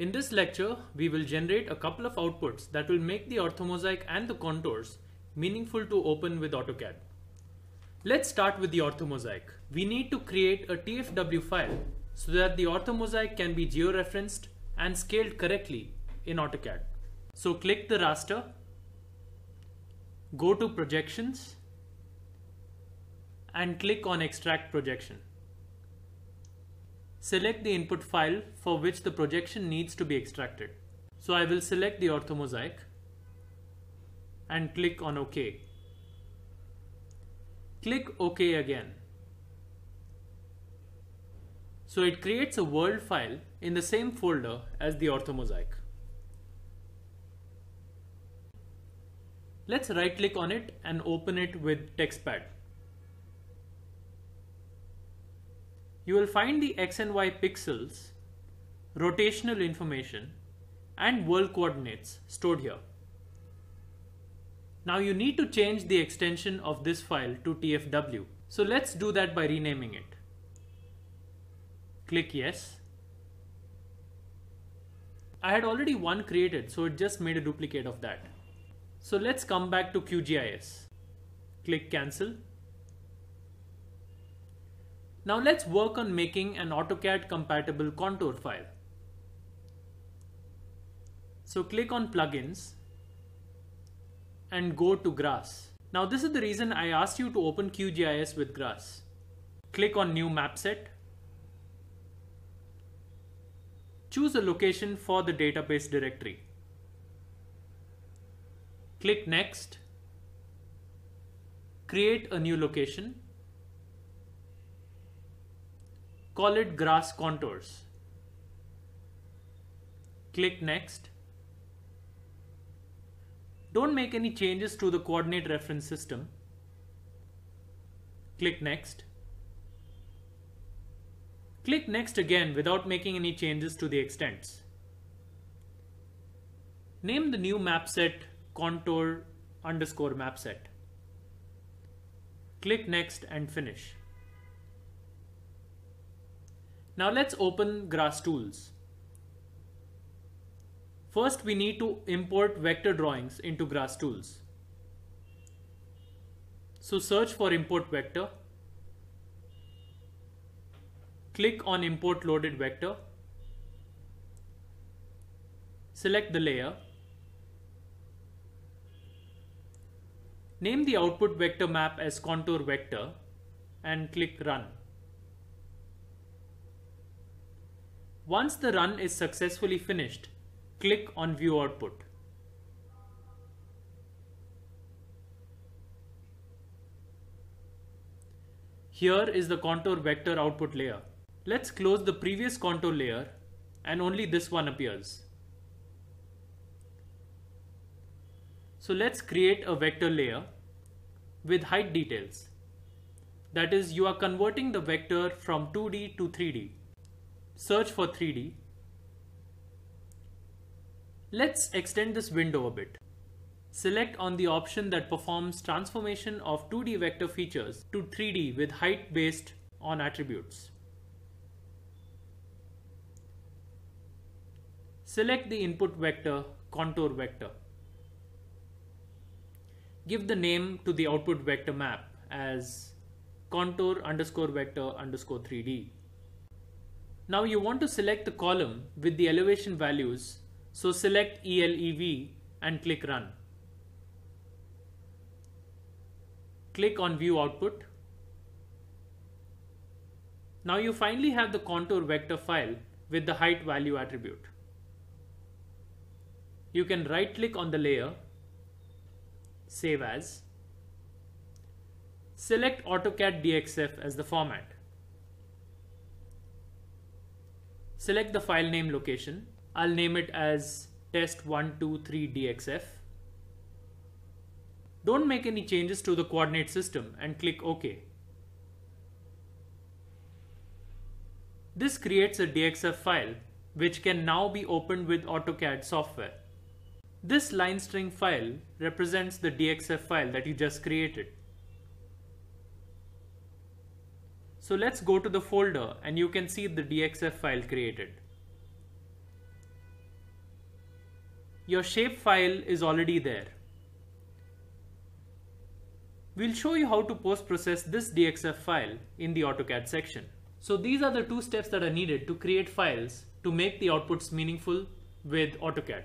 In this lecture, we will generate a couple of outputs that will make the orthomosaic and the contours meaningful to open with AutoCAD. Let's start with the orthomosaic. We need to create a TFW file so that the orthomosaic can be georeferenced and scaled correctly in AutoCAD. So click the raster, go to projections, and click on extract projection. Select the input file for which the projection needs to be extracted. So I will select the orthomosaic and click on OK. Click OK again. So it creates a world file in the same folder as the orthomosaic. Let's right click on it and open it with TextPad. You will find the X and Y pixels, rotational information, and world coordinates stored here. Now you need to change the extension of this file to TFW. So let's do that by renaming it. Click yes. I had already one created, so it just made a duplicate of that. So let's come back to QGIS. Click cancel. Now let's work on making an AutoCAD compatible contour file. So click on plugins and go to GRASS. Now this is the reason I asked you to open QGIS with GRASS. Click on new map set. Choose a location for the database directory. Click next. Create a new location. Call it GRASS Contours. Click next. Don't make any changes to the coordinate reference system. Click next. Click next again without making any changes to the extents. Name the new map set contour_map set. Click next and finish. Now let's open GRASS Tools. First, we need to import vector drawings into GRASS Tools. So search for import vector. Click on import loaded vector. Select the layer. Name the output vector map as contour vector and click run. Once the run is successfully finished, click on View Output. Here is the contour vector output layer. Let's close the previous contour layer and only this one appears. So let's create a vector layer with height details. That is, you are converting the vector from 2D to 3D. Search for 3D. Let's extend this window a bit. Select on the option that performs transformation of 2D vector features to 3D with height based on attributes. Select the input vector, contour vector. Give the name to the output vector map as contour_vector_3D. Now you want to select the column with the elevation values, so select ELEV and click Run. Click on View Output. Now you finally have the contour vector file with the height value attribute. You can right-click on the layer, Save As. Select AutoCAD DXF as the format. Select the file name location. I'll name it as test123DXF. Don't make any changes to the coordinate system and click OK. This creates a DXF file which can now be opened with AutoCAD software. This line string file represents the DXF file that you just created. So let's go to the folder and you can see the DXF file created. your shape file is already there. We'll show you how to post-process this DXF file in the AutoCAD section. So these are the two steps that are needed to create files to make the outputs meaningful with AutoCAD.